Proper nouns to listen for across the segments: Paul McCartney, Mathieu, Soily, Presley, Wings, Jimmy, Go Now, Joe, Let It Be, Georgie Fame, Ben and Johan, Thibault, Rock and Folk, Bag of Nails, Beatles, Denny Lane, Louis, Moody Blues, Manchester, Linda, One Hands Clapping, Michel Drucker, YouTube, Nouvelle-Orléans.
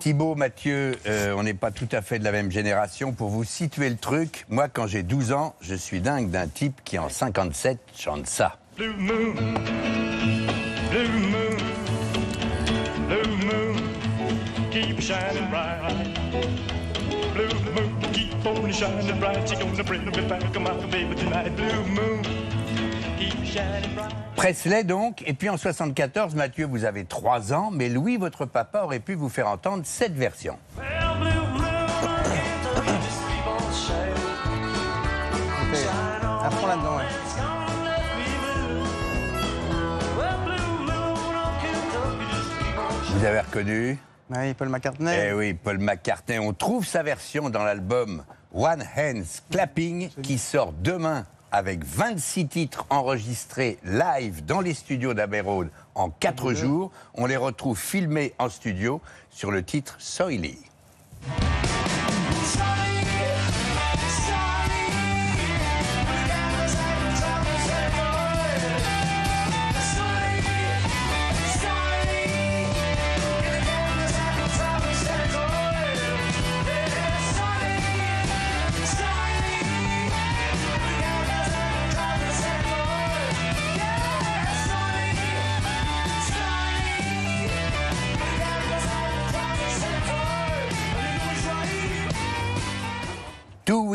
Thibault, Mathieu, on n'est pas tout à fait de la même génération. Pour vous situer le truc, moi, quand j'ai 12 ans, je suis dingue d'un type qui, en 57, chante ça. Blue moon, blue moon, blue moon, keep shining bright. Blue moon, keep on shining bright. She's gonna bring me back to my baby tonight. Blue moon, keep shining bright. Presley donc, et puis en 74, Mathieu, vous avez 3 ans, mais Louis, votre papa, aurait pu vous faire entendre cette version. Ça prend là-dedans, ouais. Vous avez reconnu? Oui, Paul McCartney. Eh oui, Paul McCartney. On trouve sa version dans l'album One Hands Clapping, qui sort demain, avec 26 titres enregistrés live dans les studios d'Abbey Road en 4 jours. On les retrouve filmés en studio sur le titre Soily.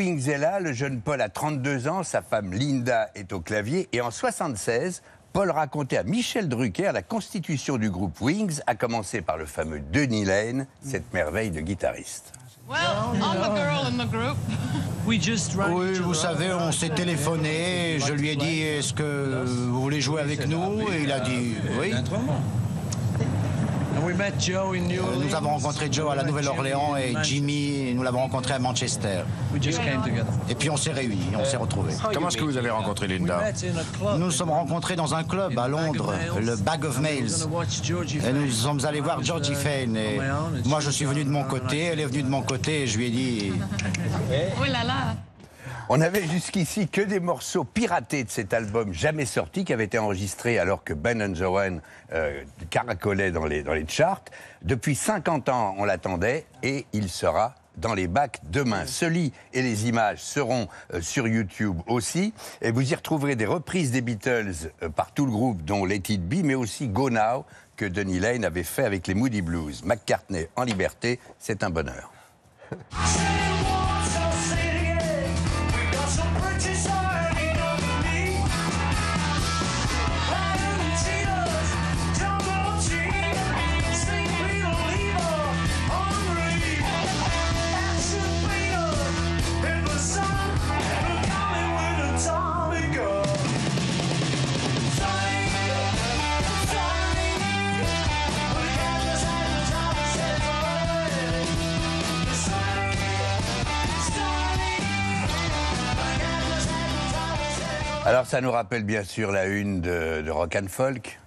Wings est là, le jeune Paul a 32 ans, sa femme Linda est au clavier et en 1976, Paul racontait à Michel Drucker la constitution du groupe Wings, à commencer par le fameux Denny Lane, cette merveille de guitariste. Well, I'm the girl in the group. Oui, vous savez, on s'est téléphoné, je lui ai dit « Est-ce que vous voulez jouer avec nous ?» et il a dit « Oui ». Nous avons rencontré Joe à la Nouvelle-Orléans et Jimmy, nous l'avons rencontré à Manchester. Et puis on s'est réunis, on s'est retrouvés. Comment est-ce que vous avez rencontré Linda? Nous sommes rencontrés dans un club à Londres, le Bag of Nails. Et nous sommes allés voir Georgie Fame. Et moi je suis venu de mon côté, elle est venue de mon côté et je lui ai dit... Oh là là. On n'avait jusqu'ici que des morceaux piratés de cet album jamais sorti qui avait été enregistré alors que Ben and Johan caracolait dans les charts. Depuis 50 ans, on l'attendait et il sera dans les bacs demain. Ce lit et les images seront sur YouTube aussi. Et vous y retrouverez des reprises des Beatles par tout le groupe, dont Let It Be, mais aussi Go Now, que Denny Lane avait fait avec les Moody Blues. McCartney en liberté, c'est un bonheur. Alors, ça nous rappelle bien sûr la une de Rock and Folk,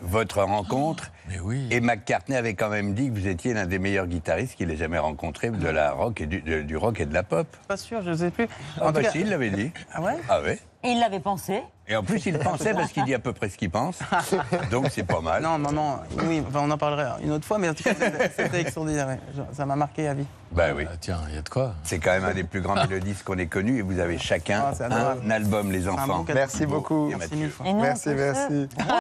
votre rencontre. Mais oui. Et McCartney avait quand même dit que vous étiez l'un des meilleurs guitaristes qu'il ait jamais rencontré de la rock et du rock et de la pop. Pas sûr, je ne sais plus. Ah bah si, il l'avait dit. Ah ouais? Ah ouais. Et il l'avait pensé. Et en plus, il pensait parce qu'il dit à peu près ce qu'il pense. Donc c'est pas mal. Non, non, non. Oui, enfin, on en parlera une autre fois, mais en tout cas, c'était extraordinaire. Ça m'a marqué à vie. Ben oui. Ah, tiens, il y a de quoi. C'est quand même un des plus grands mélodistes qu'on ait connus et vous avez chacun un album, les enfants. Merci beaucoup. Merci, merci.